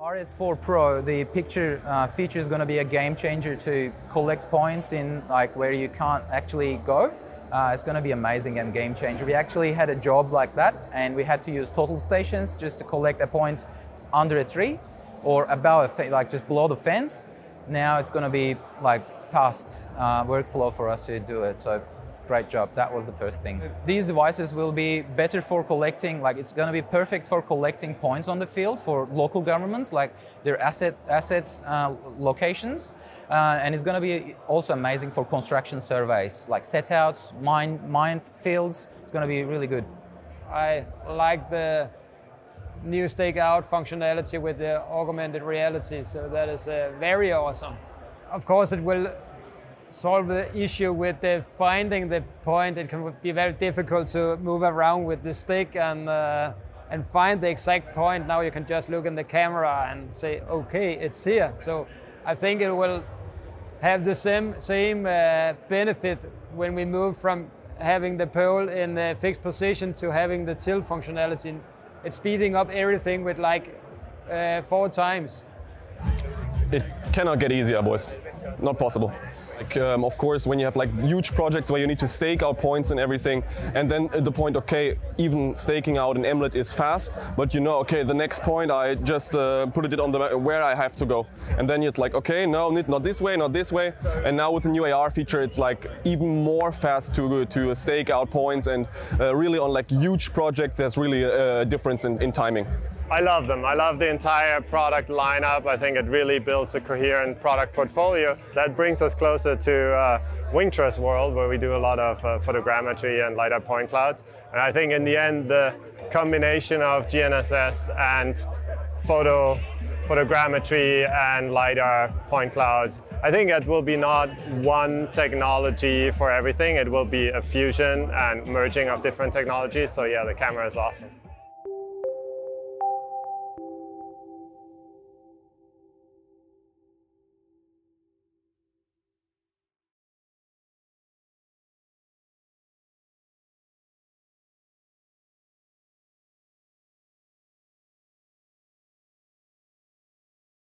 RS4 Pro, the picture feature is going to be a game changer to collect points in like where you can't actually go. It's going to be amazing and game changer. We actually had a job like that and we had to use total stations just to collect a point under a tree or about a like just below the fence. Now it's going to be like fast workflow for us to do it. So great job. That was the first thing. These devices will be better for collecting, like it's going to be perfect for collecting points on the field for local governments, like their assets locations. And it's going to be also amazing for construction surveys, like set outs, mine fields. It's going to be really good. I like the new stakeout functionality with the augmented reality, so that is very awesome. Of course, it will solve the issue with the finding the point. It can be very difficult to move around with the stick and find the exact point. Now you can just look in the camera and say, okay, it's here. So I think it will have the same benefit when we move from having the pole in a fixed position to having the tilt functionality. It's speeding up everything with like 4 times. It cannot get easier, boys. Not possible. Like, of course, when you have like huge projects where you need to stake out points and everything, and then at the point, okay, even staking out an Emlid is fast, but you know, okay, the next point I just put it on the where I have to go, and then it's like, okay, no, not this way, not this way, and now with the new AR feature, it's like even more fast to stake out points, and really on like huge projects, there's really a difference in timing. I love them. I love the entire product lineup. I think it really builds a coherent product portfolio. That brings us closer to Wingtruss world, where we do a lot of photogrammetry and LiDAR point clouds. And I think in the end, the combination of GNSS and photogrammetry and LiDAR point clouds, I think it will be not one technology for everything. It will be a fusion and merging of different technologies. So yeah, the camera is awesome.